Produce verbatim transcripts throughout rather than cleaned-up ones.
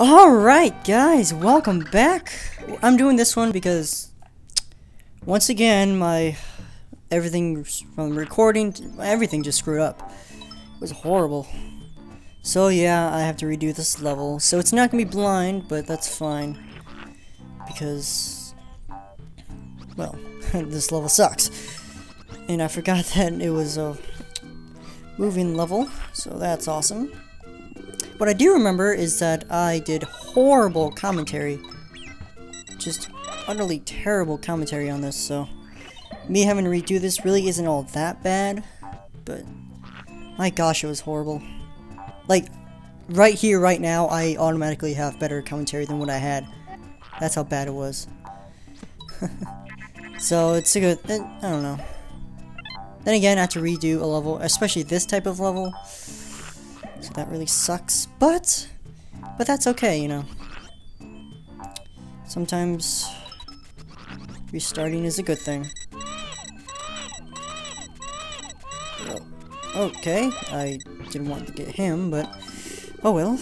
Alright guys, welcome back. I'm doing this one because once again my everything from recording to everything just screwed up. It was horrible. So yeah, I have to redo this level. So it's not gonna be blind, but that's fine because, well, this level sucks. And I forgot that it was a moving level, so that's awesome. What I do remember is that I did horrible commentary, just utterly terrible commentary on this, so me having to redo this really isn't all that bad, but my gosh, it was horrible. Like, right here, right now, I automatically have better commentary than what I had. That's how bad it was. So it's a good, it, I don't know. Then again, I have to redo a level, especially this type of level. So that really sucks, but but that's okay, you know. Sometimes restarting is a good thing. Okay, I didn't want to get him, but oh well.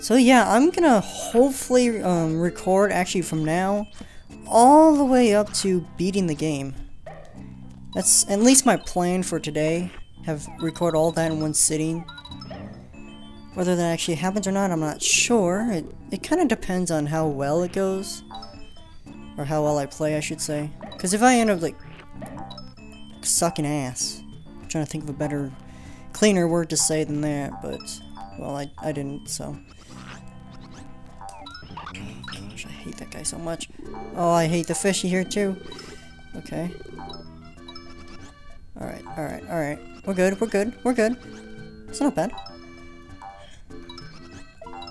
So yeah, I'm gonna hopefully um, record actually from now all the way up to beating the game. That's at least my plan for today. Have record all that in one sitting. Whether that actually happens or not, I'm not sure. It, it kind of depends on how well it goes. Or how well I play, I should say. Because if I end up, like, sucking ass. I'm trying to think of a better, cleaner word to say than that, but, well, I, I didn't, so. Gosh, I hate that guy so much. Oh, I hate the fishy here, too. Okay. Alright, alright, alright. We're good, we're good, we're good. It's not bad.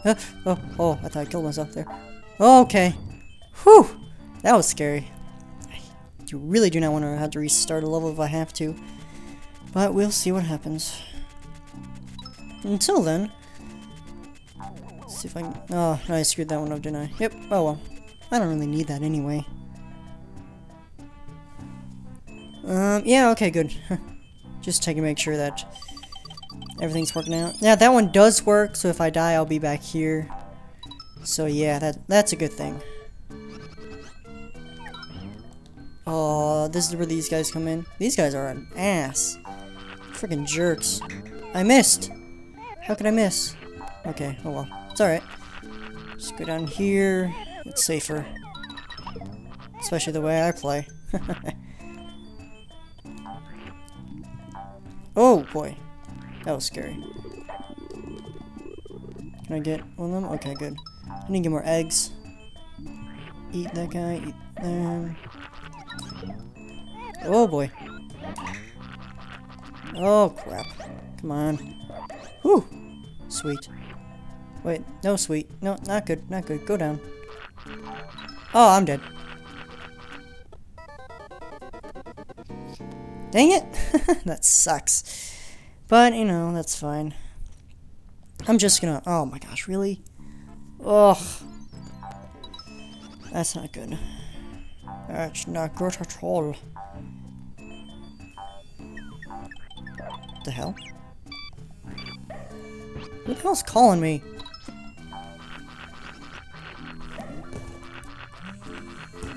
Uh, oh, oh, I thought I killed myself there. Oh, okay. Whew! That was scary. I really do not want to have to restart a level if I have to. But we'll see what happens. Until then. Let's see if I can... Oh, no, I screwed that one up, didn't I? Yep, oh well. I don't really need that anyway. Um, yeah, okay, good. Just checking to make sure that everything's working out. Yeah, that one does work, so if I die, I'll be back here. So yeah, that that's a good thing. Oh, this is where these guys come in. These guys are an ass. Freaking jerks. I missed! How could I miss? Okay, oh well. It's alright. Just go down here. It's safer. Especially the way I play. Oh boy, that was scary. Can I get one of them? Okay, good. I need to get more eggs. Eat that guy, eat them. Oh boy. Oh crap. Come on. Whew. Sweet. Wait, no sweet. No, not good, not good. Go down. Oh, I'm dead. Dang it! That sucks. But, you know, that's fine. I'm just gonna... Oh my gosh, really? Ugh. That's not good. That's not good at all. What the hell? Who the hell's calling me?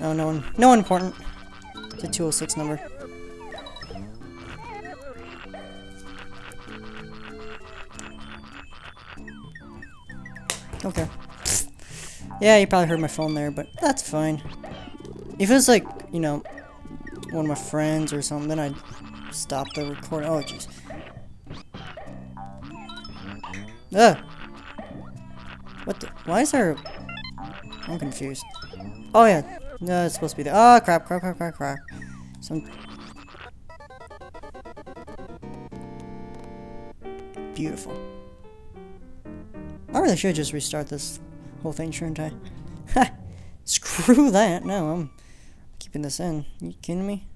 Oh, no one. No one important. It's a two oh six number. Okay. Yeah, you probably heard my phone there, but that's fine. If it was like, you know, one of my friends or something, then I'd stop the recording. Oh, jeez. Ugh! What the? Why is there... I'm confused. Oh, yeah. No, it's supposed to be there. Oh, crap, crap, crap, crap, crap. Some... Beautiful. I really should just restart this whole thing, shouldn't I? Ha! Screw that! No, I'm keeping this in. You kidding me?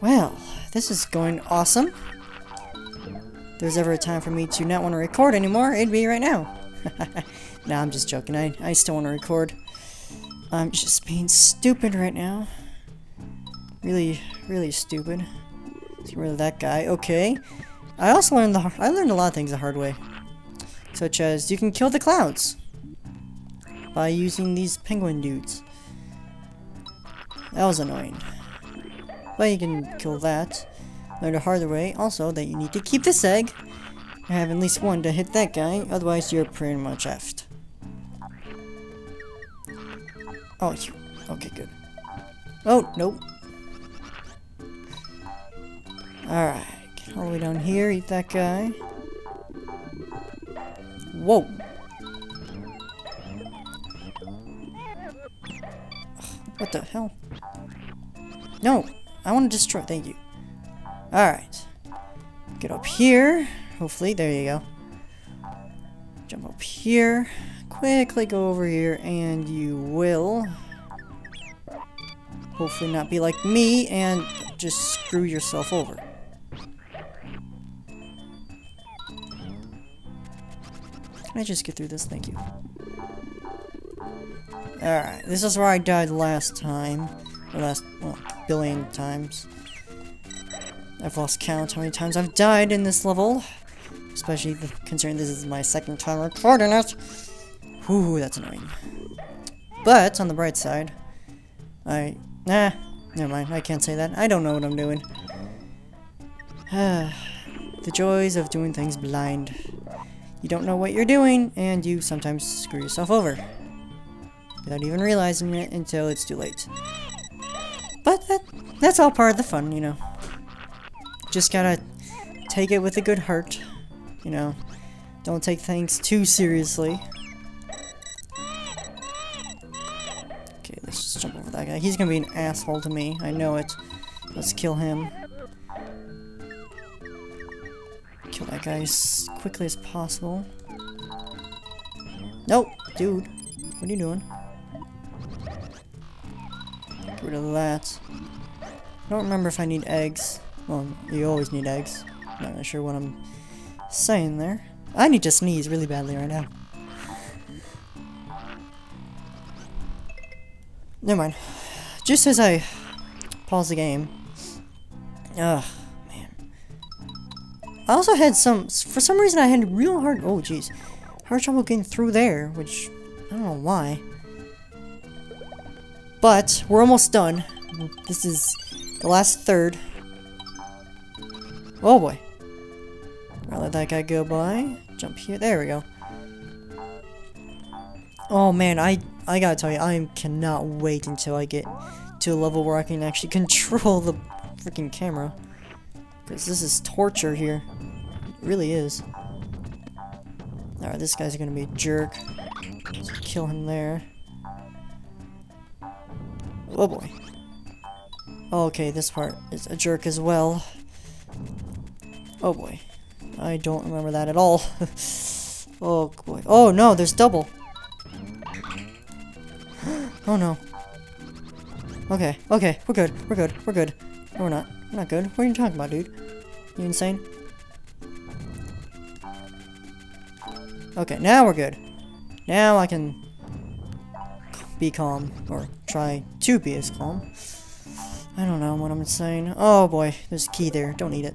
Well, this is going awesome. If there's ever a time for me to not want to record anymore, it'd be right now. Nah, I'm just joking. I, I still want to record. I'm just being stupid right now. Really, really stupid. Get rid of that guy. Okay. I also learned the I learned a lot of things the hard way, such as you can kill the clouds by using these penguin dudes. That was annoying. But you can kill that. Learned the harder way also that you need to keep this egg and have at least one to hit that guy, otherwise you're pretty much effed. Oh, you. Okay, good. Oh, nope. Alright, get all the way down here, eat that guy. Whoa! What the hell? No! I want to destroy. Thank you. Alright. Get up here. Hopefully. There you go. Jump up here. Quickly go over here and you will hopefully not be like me and just screw yourself over. Can I just get through this? Thank you. Alright, this is where I died last time. Or last well, billion times. I've lost count how many times I've died in this level. Especially considering this is my second time recording it. Whew, that's annoying. But, on the bright side, I... Nah, never mind. I can't say that. I don't know what I'm doing. The joys of doing things blind. You don't know what you're doing, and you sometimes screw yourself over. Without even realizing it until it's too late. But that, that's all part of the fun, you know. Just gotta take it with a good heart, you know. Don't take things too seriously. Let's just jump over that guy. He's gonna be an asshole to me. I know it. Let's kill him. Kill that guy as quickly as possible. Nope! Dude. What are you doing? Get rid of that. I don't remember if I need eggs. Well, you always need eggs. I'm not really sure what I'm saying there. I need to sneeze really badly right now. Never mind. Just as I pause the game. Ugh, man. I also had some... For some reason I had real hard... Oh, jeez. Hard trouble getting through there, which... I don't know why. But, we're almost done. This is the last third. Oh, boy. I'll let that guy go by. Jump here. There we go. Oh, man, I... I gotta tell you, I cannot wait until I get to a level where I can actually control the freaking camera. Because this is torture here. It really is. Alright, this guy's gonna be a jerk. Let's kill him there. Oh boy. Okay, this part is a jerk as well. Oh boy. I don't remember that at all. Oh boy. Oh no, there's double. Oh no. Okay, okay, we're good, we're good, we're good. No, we're not. We're not good. What are you talking about, dude? You insane? Okay, now we're good. Now I can be calm, or try to be as calm. I don't know what I'm saying. Oh boy, there's a key there. Don't eat it.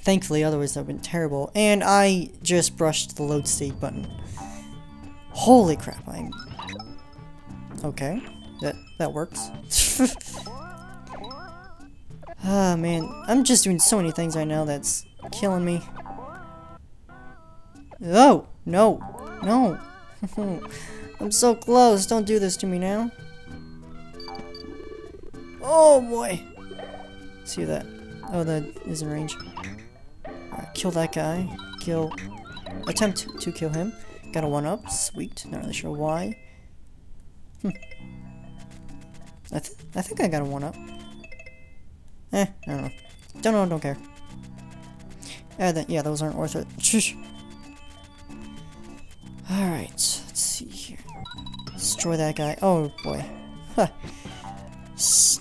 Thankfully, otherwise that would have been terrible. And I just brushed the load state button. Holy crap, I'm... Okay, that that works. Ah, oh, man, I'm just doing so many things right now that's killing me. Oh, no, no. I'm so close, don't do this to me now. Oh, boy. See that? Oh, that is in range. Right, kill that guy. Kill... Attempt to kill him. Got a one-up, sweet, not really sure why. Hmm. I, th I think I got a one-up. Eh, I don't know. Don't know, don't care. Uh, that, yeah, those aren't worth it. Alright, let's see here. Destroy that guy. Oh, boy. Huh.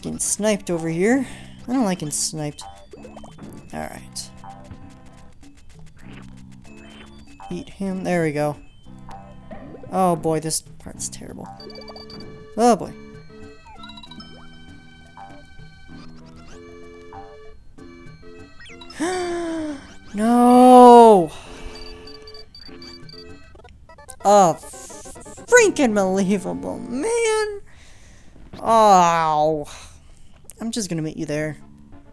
Getting sniped over here. I don't like getting sniped. Alright. Eat him. There we go. Oh, boy, this part's terrible. Oh boy. No! Oh, freaking believable, man! Oh! I'm just gonna meet you there.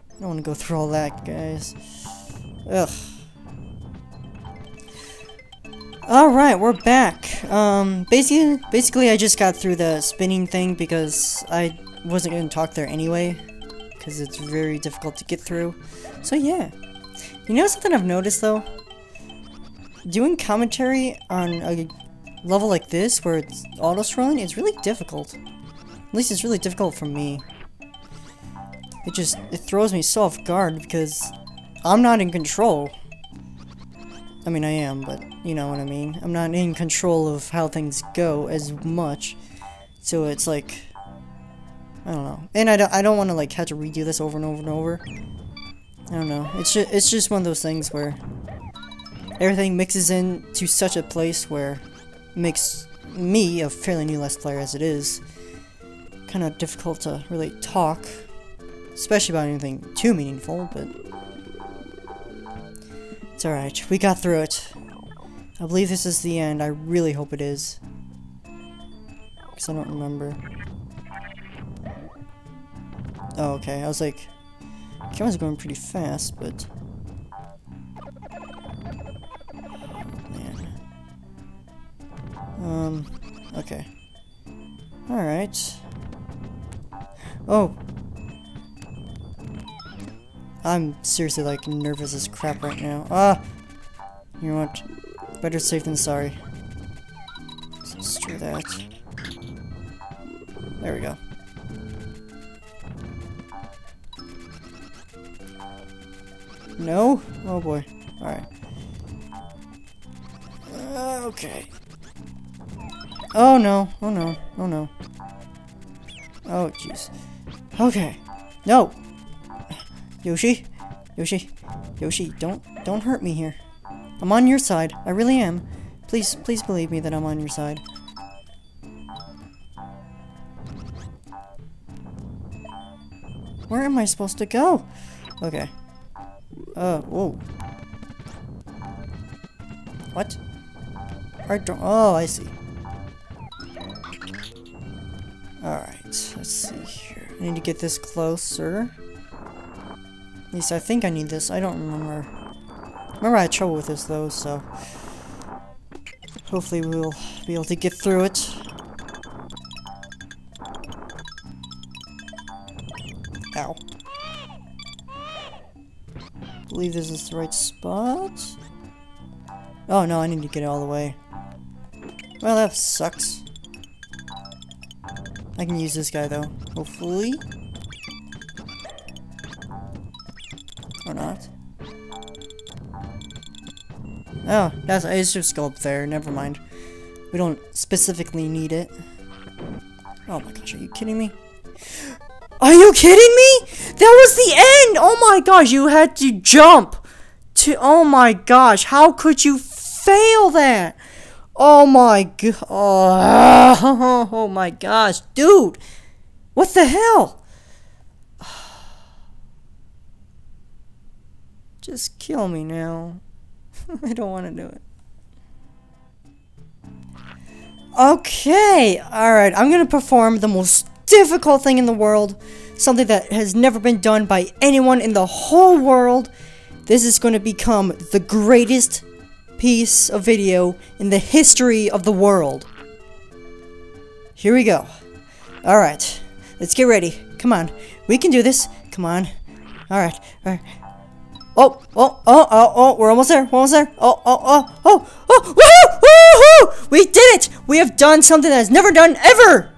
I don't wanna go through all that, guys. Ugh. Alright, we're back. Um, basically, basically I just got through the spinning thing because I wasn't gonna talk there anyway. Because it's very difficult to get through. So yeah. You know something I've noticed though? Doing commentary on a level like this where it's auto-scrolling is really difficult. At least it's really difficult for me. It just, it throws me so off guard because I'm not in control. I mean, I am, but you know what I mean. I'm not in control of how things go as much. So it's like, I don't know. And I don't, I don't want to like have to redo this over and over and over. I don't know. It's just, it's just one of those things where everything mixes in to such a place where it makes me, a fairly new Let's Player as it is, kind of difficult to really talk. Especially about anything too meaningful, but it's alright. We got through it. I believe this is the end. I really hope it is. Because I don't remember. Oh, okay. I was like, the camera's going pretty fast, but... man. Um, okay. Alright. Oh! I'm seriously, like, nervous as crap right now. Ah! You know what? Better safe than sorry. So let's do that. There we go. No? Oh boy. Alright. Uh, okay. Oh no. Oh no. Oh no. Oh jeez. Okay. No! Yoshi? Yoshi? Yoshi, don't don't hurt me here. I'm on your side. I really am. Please, please believe me that I'm on your side. Where am I supposed to go? Okay. Uh, whoa. What? I don't, oh, I see. Alright, let's see here. I need to get this closer. At least I think I need this. I don't remember. Remember I had trouble with this though, so... hopefully we'll be able to get through it. Ow. I believe this is the right spot. Oh no, I need to get it all the way. Well, that sucks. I can use this guy though, hopefully. Or not. Oh, that's, it's just go up there. Never mind. We don't specifically need it. Oh my gosh, are you kidding me? Are you kidding me? That was the end! Oh my gosh, you had to jump to, oh my gosh, how could you fail that? Oh my god. Oh, oh my gosh, dude. What the hell? Just kill me now. I don't want to do it. Okay, alright, I'm gonna perform the most difficult thing in the world. Something that has never been done by anyone in the whole world. This is gonna become the greatest piece of video in the history of the world. Here we go. Alright, let's get ready. Come on, we can do this. Come on. Alright, alright. Oh, oh, oh, oh, oh, we're almost there, we're almost there, oh, oh, oh, oh, oh, woohoo, woohoo, we did it! We have done something that is never done ever!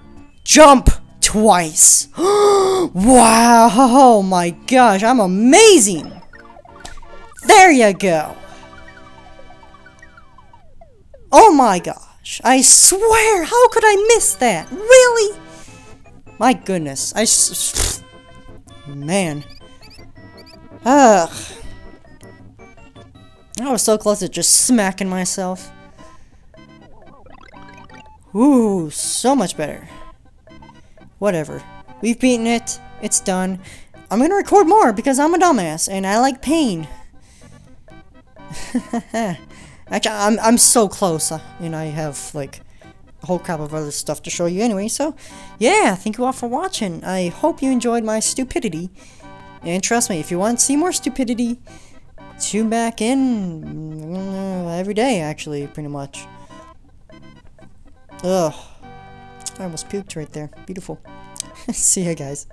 Jump twice. Wow, oh my gosh, I'm amazing! There you go! Oh my gosh, I swear, how could I miss that? Really? My goodness, I s- man. Ugh. I was so close to just smacking myself. Ooh, so much better. Whatever. We've beaten it. It's done. I'm gonna record more because I'm a dumbass and I like pain. Actually, I'm, I'm so close, uh, and I have, like, a whole crop of other stuff to show you anyway, so, yeah, thank you all for watching. I hope you enjoyed my stupidity, and trust me, if you want to see more stupidity, tune back in uh, every day, actually, pretty much. Ugh, I almost puked right there. Beautiful. See ya, guys.